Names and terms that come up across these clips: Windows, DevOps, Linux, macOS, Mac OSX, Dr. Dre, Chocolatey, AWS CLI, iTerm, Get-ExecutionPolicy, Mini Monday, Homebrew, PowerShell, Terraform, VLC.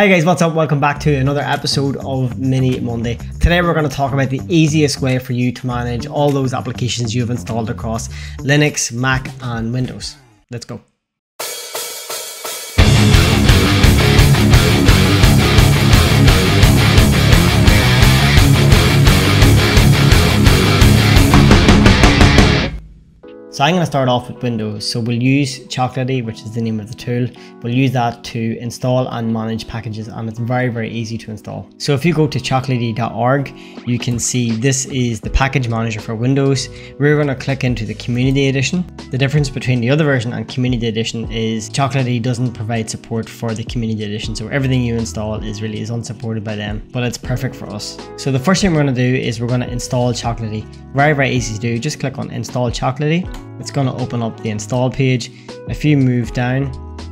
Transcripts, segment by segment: Hey guys, what's up? Welcome back to another episode of Mini Monday. Today we're going to talk about the easiest way for you to manage all those applications you've installed across Linux, Mac and Windows. Let's go. So I'm going to start off with Windows. So we'll use Chocolatey, which is the name of the tool. We'll use that to install and manage packages, and it's very easy to install. So if you go to chocolatey.org, you can see this is the package manager for Windows. We're going to click into the Community Edition. The difference between the other version and Community Edition is Chocolatey doesn't provide support for the Community Edition. So everything you install is unsupported by them, but it's perfect for us. So the first thing we're going to do is we're going to install Chocolatey. Very easy to do. Just click on Install Chocolatey. It's going to open up the install page. If you move down,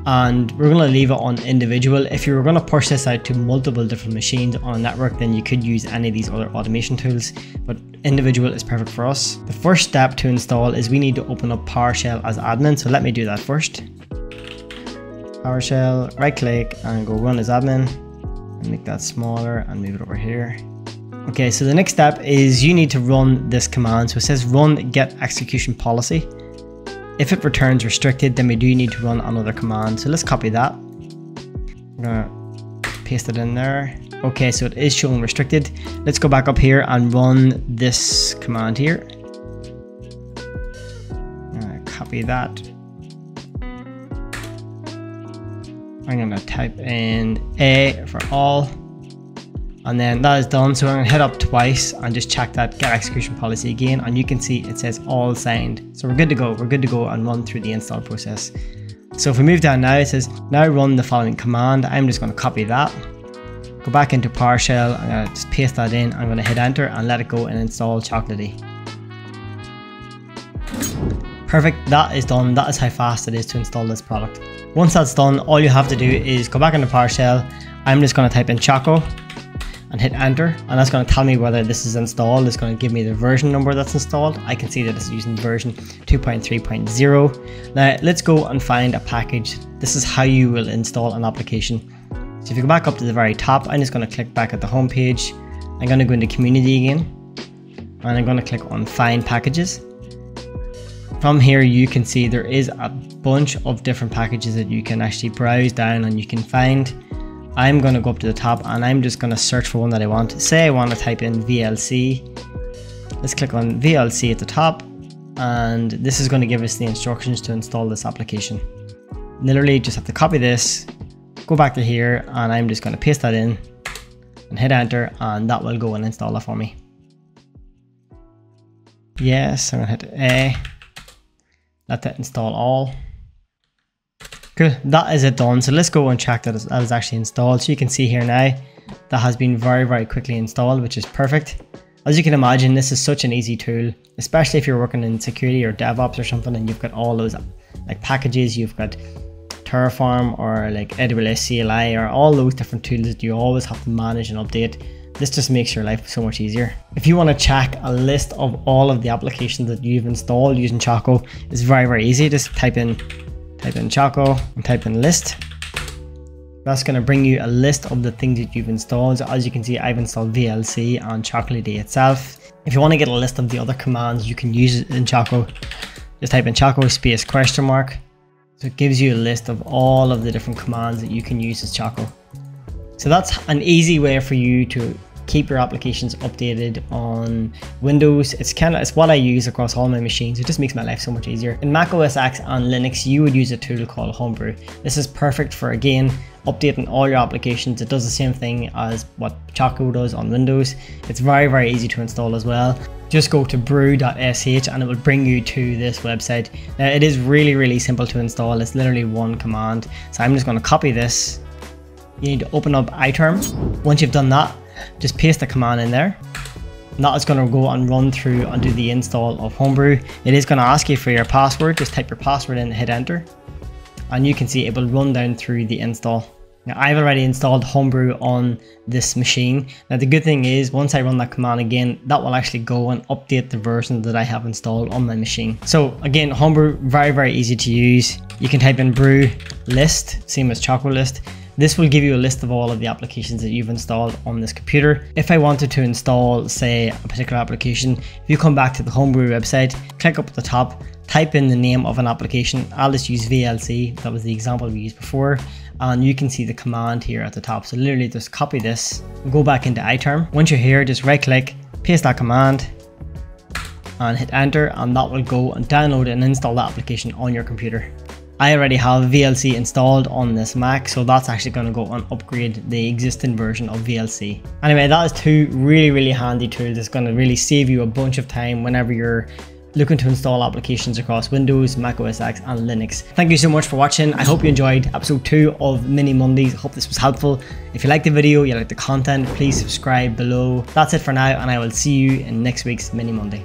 and we're going to leave it on individual. If you were going to push this out to multiple different machines on a network, then you could use any of these other automation tools, but individual is perfect for us. The first step to install is we need to open up PowerShell as admin. So let me do that first. PowerShell, right click and go run as admin and make that smaller and move it over here. Okay, so the next step is you need to run this command. So it says run Get-ExecutionPolicy. If it returns restricted, then we do need to run another command. So let's copy that. I'm gonna paste it in there. Okay, so it is showing restricted. Let's go back up here and run this command here. I'm gonna copy that. I'm gonna type in A for all. And then that is done. So I'm going to hit up twice and just check that get execution policy again. And you can see it says all signed. So we're good to go. We're good to go and run through the install process. So if we move down now, it says now run the following command. I'm just going to copy that. Go back into PowerShell. I'm going to just paste that in. I'm going to hit enter and let it go and install Chocolatey. Perfect. That is done. That is how fast it is to install this product. Once that's done, all you have to do is go back into PowerShell. I'm just going to type in Choco and hit enter, and that's going to tell me whether this is installed. It's going to give me the version number that's installed. I can see that it's using version 2.3.0. Now let's go and find a package. This is how you will install an application. So if you go back up to the very top, I'm just going to click back at the home page. I'm going to go into community again and I'm going to click on find packages. From here you can see there is a bunch of different packages that you can actually browse down and you can find. I'm going to go up to the top and I'm just going to search for one that I want. Say I want to type in VLC. Let's click on VLC at the top, and this is going to give us the instructions to install this application. Literally just have to copy this, go back to here, and I'm just going to paste that in and hit enter, and that will go and install it for me. Yes, I'm going to hit A. Let that install all. Cool, that is it done. So let's go and check that it's actually installed. So you can see here now that has been very quickly installed, which is perfect. As you can imagine, this is such an easy tool, especially if you're working in security or DevOps or something, and you've got all those like packages, you've got Terraform or like AWS CLI or all those different tools that you always have to manage and update. This just makes your life so much easier. If you want to check a list of all of the applications that you've installed using Choco, it's very easy. Just type in Choco and type in list. That's going to bring you a list of the things that you've installed. So as you can see, I've installed VLC and Chocolatey itself. If you want to get a list of the other commands you can use in Choco, just type in Choco space question mark. So it gives you a list of all of the different commands that you can use as Choco. So that's an easy way for you to keep your applications updated on Windows. It's what I use across all my machines. It just makes my life so much easier. In Mac OS X and Linux, you would use a tool called Homebrew. This is perfect for, again, updating all your applications. It does the same thing as what Choco does on Windows. It's very easy to install as well. Just go to brew.sh and it will bring you to this website. Now it is really simple to install. It's literally one command. So I'm just going to copy this. You need to open up iTerm. Once you've done that, just paste the command in there, and that is going to go and run through and do the install of Homebrew. It is going to ask you for your password. Just type your password in and hit enter, and you can see it will run down through the install. Now I've already installed Homebrew on this machine. Now the good thing is once I run that command again, that will actually go and update the version that I have installed on my machine. So again, Homebrew, very easy to use. You can type in brew list, same as Choco list. This will give you a list of all of the applications that you've installed on this computer. If I wanted to install, say, a particular application, if you come back to the Homebrew website, click up at the top, type in the name of an application. I'll just use VLC. That was the example we used before. And you can see the command here at the top. So literally just copy this, go back into iTerm. Once you're here, just right click, paste that command, and hit enter, and that will go and download and install the application on your computer. I already have VLC installed on this Mac, so that's actually going to go and upgrade the existing version of VLC. Anyway, that is two really handy tools that's going to really save you a bunch of time whenever you're looking to install applications across Windows, Mac OS X and Linux. Thank you so much for watching. I hope you enjoyed episode 2 of Mini Mondays. I hope this was helpful. If you like the video, you like the content, please subscribe below. That's it for now, and I will see you in next week's Mini Monday.